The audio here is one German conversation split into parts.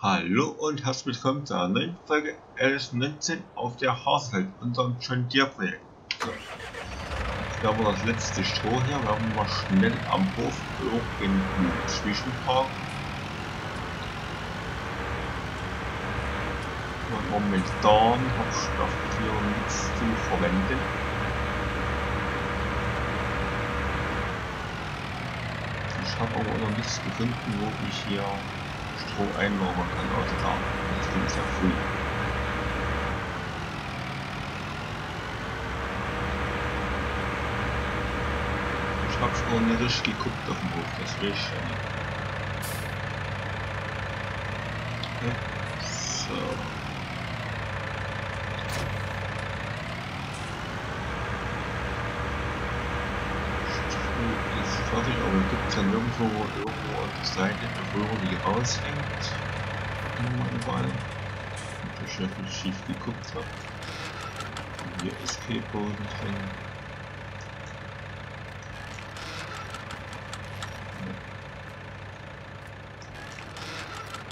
Hallo und herzlich willkommen zu einer neuen Folge LS19 auf der Haarfeld, unserem JD-Projekt. So. Wir haben das letzte Stroh hier, wir haben mal schnell am Hof hoch in den Zwischenpark. Momentan habe ich dafür nichts zu verwenden. Ich habe aber noch nichts gefunden, wo ich hier Stroh einlagern kann, also da, das ist ja früh. Ich habe schon nicht richtig geguckt auf dem Hof, das will ich ja nicht. Okay. So. Stroh ist fertig, aber gibt es ja nirgendwo an der Seite eine Röhre, die raushängt. Überall. Ich habe schon schief geguckt. Und hier ist K-Boden drin.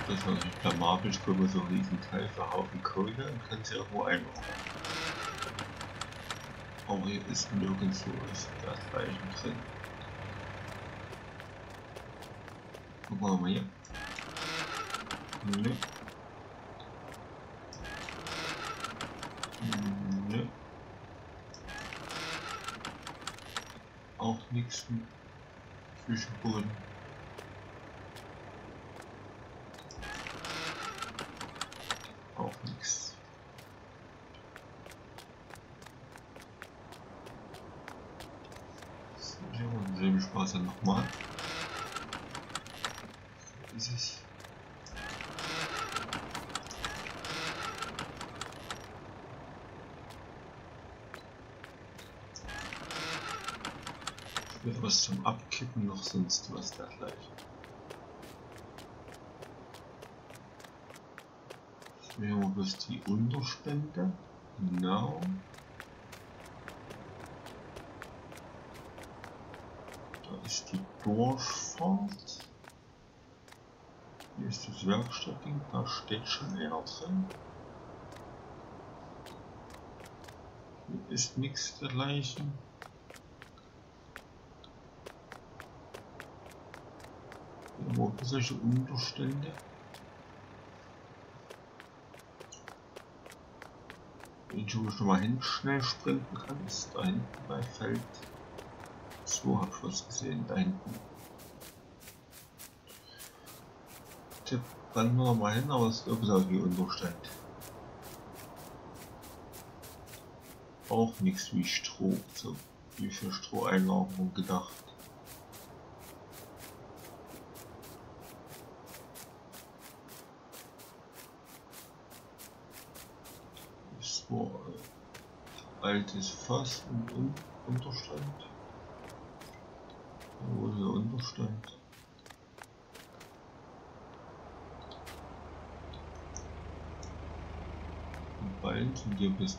Das war natürlich blamabel, ich gucke so einen riesen Teil für Haufen Kohle und kann sie irgendwo einbauen. Aber hier ist nirgendwo das Gleiche drin. Gucken wir mal hier. Nö. Nö. Auch nichts mit Zwischenboden. Auch nichts. So, hier haben wir denselben Spaß dann nochmal. So ist es. Ich will was zum Abkippen, noch sonst was da gleich. Wir haben bloß die Unterspende. Genau. Da ist die Durchfahrt. Hier ist das Werkstattding. Da steht schon eher drin. Hier ist nichts dergleichen. Hier haben wir solche Unterstände. Wo ich nochmal hin schnell sprinten kann, ist da hinten bei Feld 2, habe ich was gesehen, da hinten. Tipp, rennen wir nochmal hin, aber es ist irgendwie Unterstand. Auch nichts wie Stroh, so wie für Stroheinlagerung gedacht. Altes Fass und Unterstand. Wo ist der Unterstand? Und Ballen sind hier bis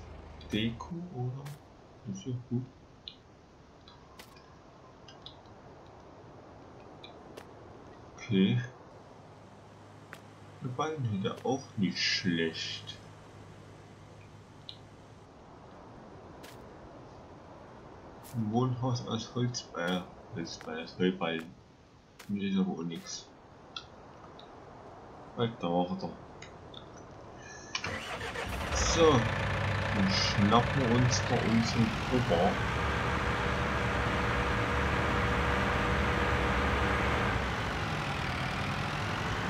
Deko, oder? Das ist ja gut. Okay. Die Ballen sind ja auch nicht schlecht. Ein Wohnhaus aus Holzbeil, aus Heuballen. Mir ist aber auch nichts. Da war er doch. So, dann schnappen wir uns da unseren Opa.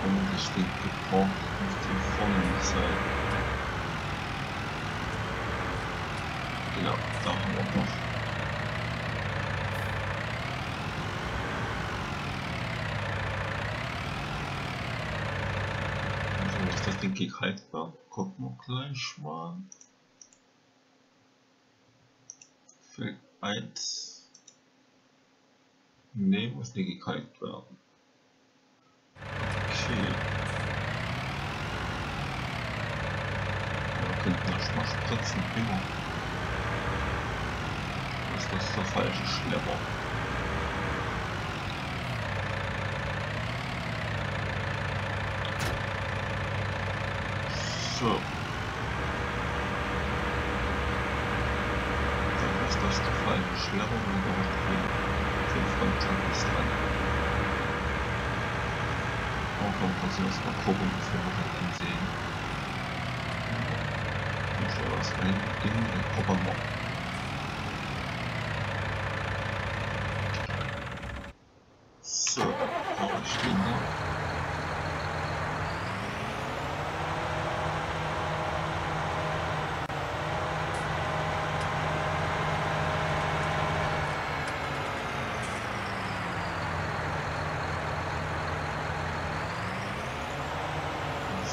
Und das Ding gebraucht auf die Vorderseite. Genau, da haben wir noch. Das Ding geht haltbar. Gucken wir gleich mal. Feld 1. Ne, muss nicht gekalt werden. Okay. Wir könnten das mal spritzen, immer. Ist das der falsche Schlepper? So. Dann ist das doch eine Schleppung und dann macht die 5 ist dran. Auch noch kurz erstmal gucken, bevor wir das dann sehen. Und so was rein in den Kofferraum. So, brauche ich den noch.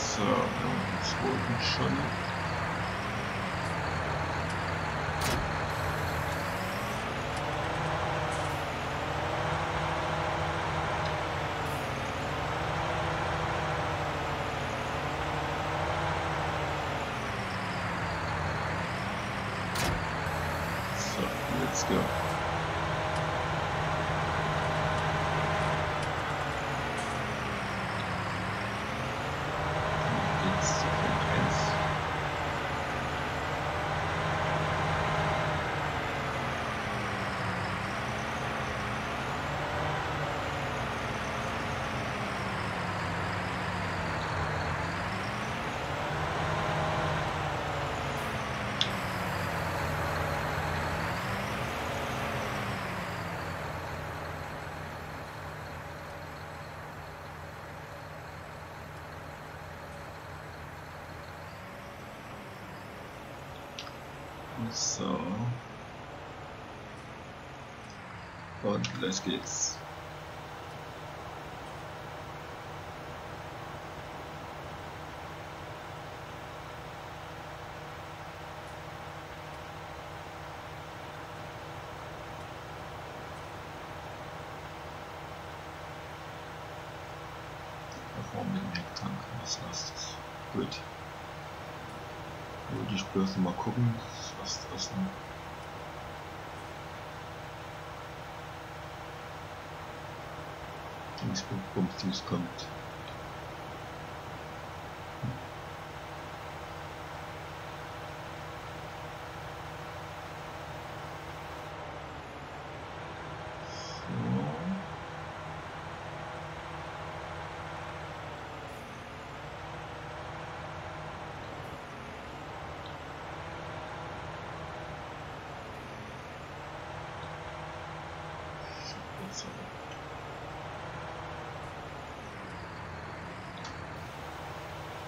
So, wir haben den zweiten schon. Let's go. Jetzt zu Feld 1. So. Und los geht's. Warum den Hecktank? Was lasst es? Gut. Würde ich bloß mal gucken, was das noch. Dingsbums kommt.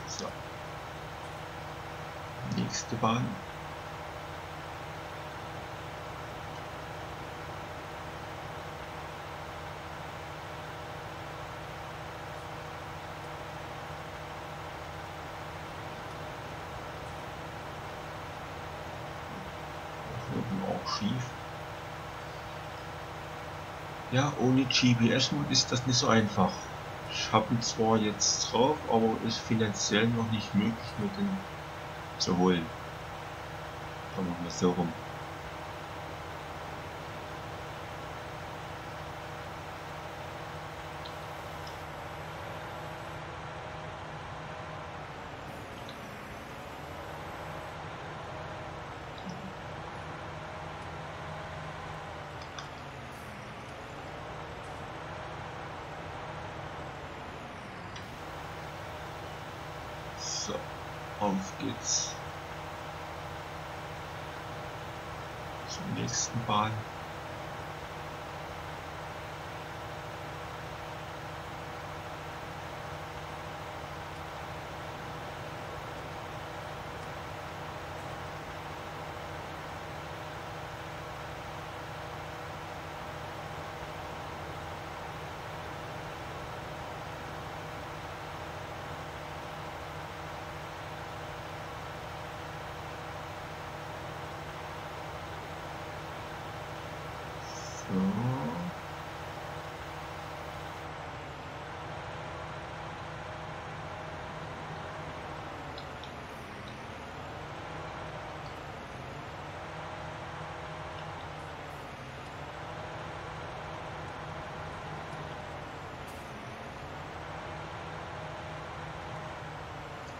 So. Nächste Bahn. Auch schief. Ja, ohne GPS-Mode ist das nicht so einfach. Ich habe ihn zwar jetzt drauf, aber ist finanziell noch nicht möglich, mir den zu holen. Dann machen wir es so rum. So, auf geht's zum nächsten Bahn.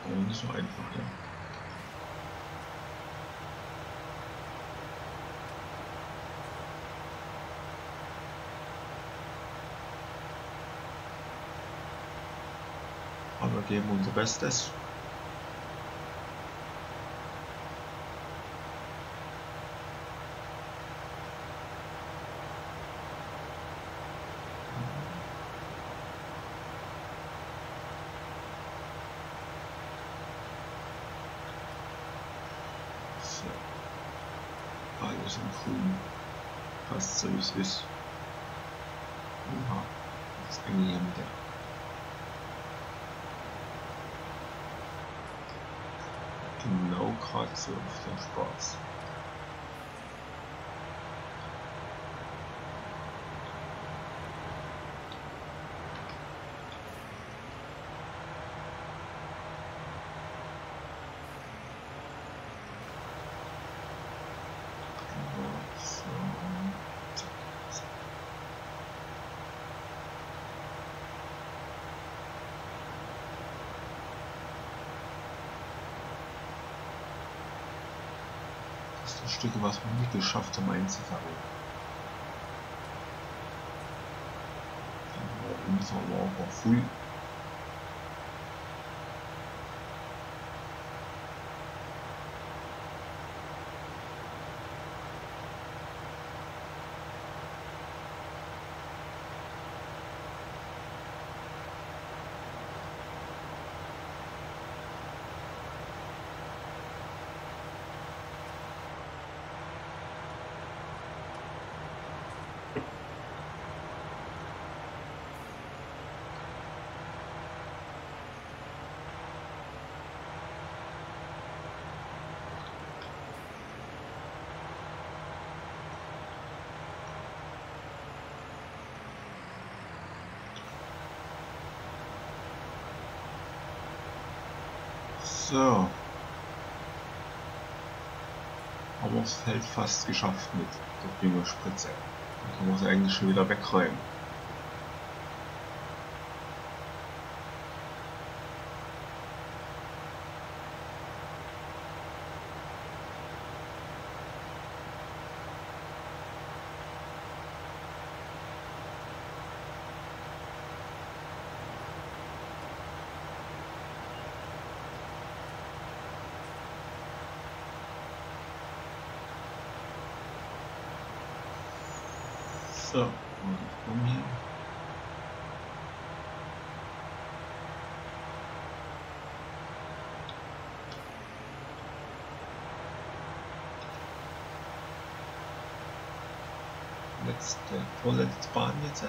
Aber nicht so einfach, ja. Aber geben unser Bestes. Alles im Grün. Fast so wie es ist. Oha, das ist irgendwie am Deck. Genau gerade so auf den Spaß. Stücke, was wir nicht geschafft haben einzufangen. Dann war unser Lager voll. So, haben wir das Feld fast geschafft mit der Düngerspritze. Dann können wir es eigentlich schon wieder wegräumen. So, und um hier. Vorletzte Bahn jetzt.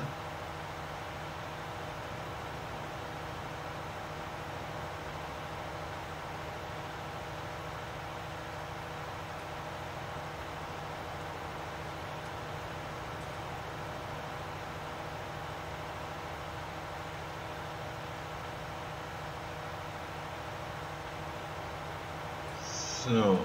So.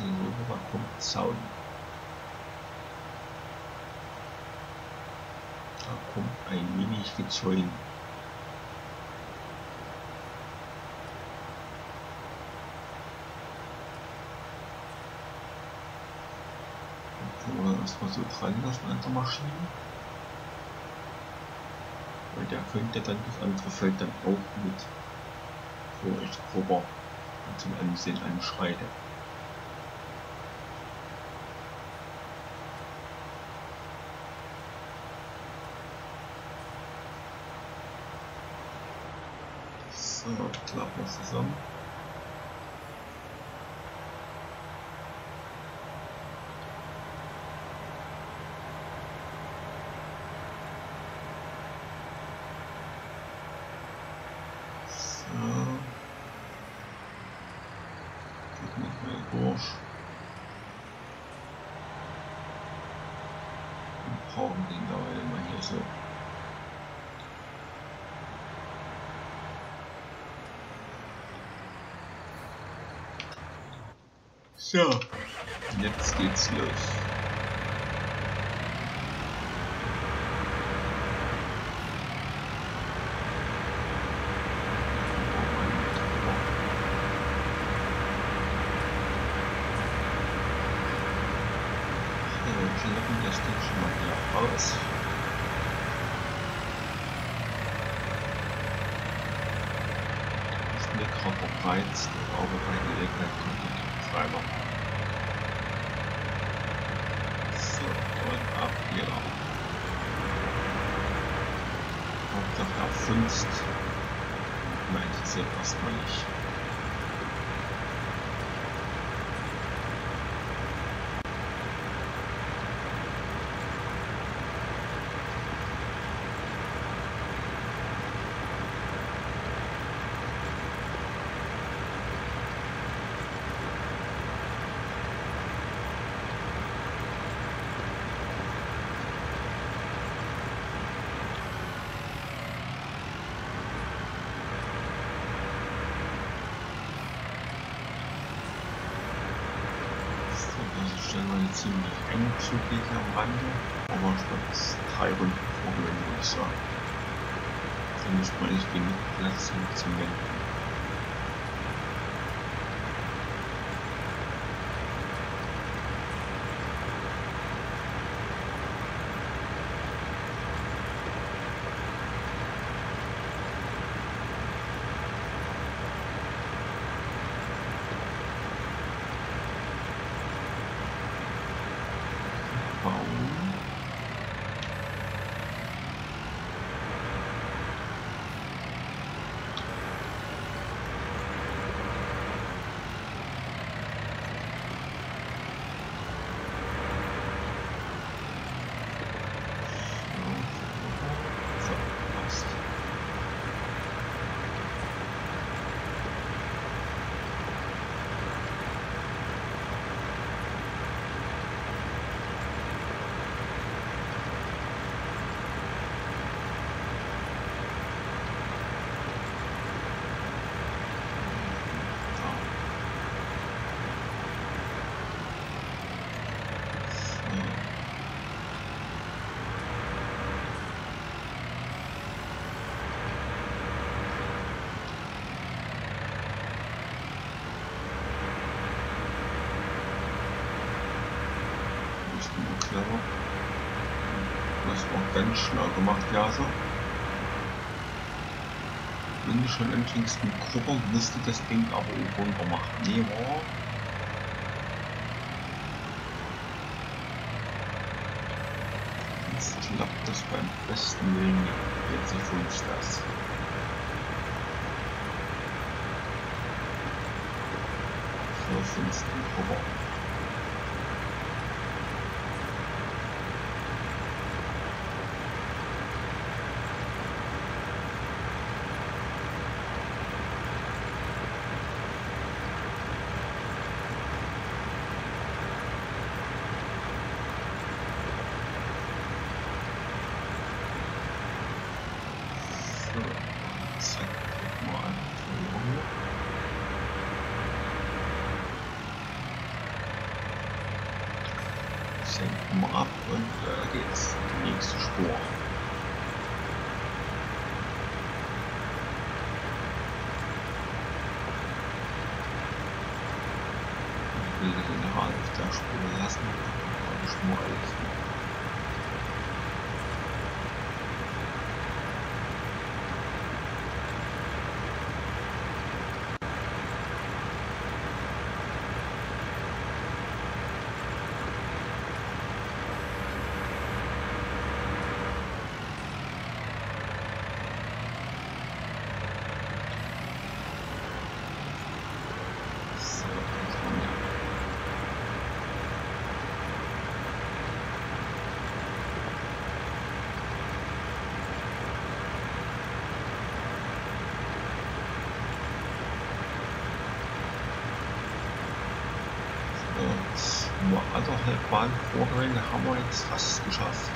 Rüber kommt Zaun. Da kommt ein Mini-Gezäun. Dann können wir das mal so dran lassen an der Maschine. Weil der könnte dann das andere Feld dann auch mit für euch grober und zum Ansehen anschreiten. So, klappen wir zusammen. So. Gucken durch. Wir brauchen den da immer hier so. So, jetzt geht's los. Ziemlich eng zugleich am Rande, aber ich glaube, das ist 3 Runden vorgehen, würde ich sagen. Dann müsste man nicht genug Platz haben zum Wenden. Ganz schlau gemacht, JaSo. Wenn du schon im kleinsten Gruppe musst du das Ding aber auch runter machen. Nee, wow. Jetzt klappt das beim besten Willen. Jetzt erfüllst du das. So sind es die Gruppe. Senken wir ab und da geht's in die nächste Spur. Ich will den Rad auf der Spur lassen, aber die Spur alles gut. jetzt nur anderthalb Mal vorgehen, haben wir jetzt fast geschafft.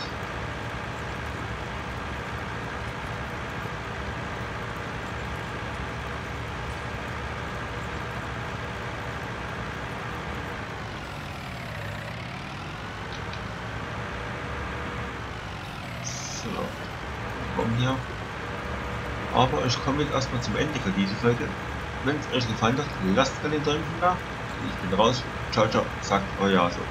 So, komm hier. Aber ich komme jetzt erstmal zum Ende für diese Folge. Wenn es euch gefallen hat, lasst gerne den Daumen da. Ich bin raus. Ciao, ciao. Sagt euer JaSo.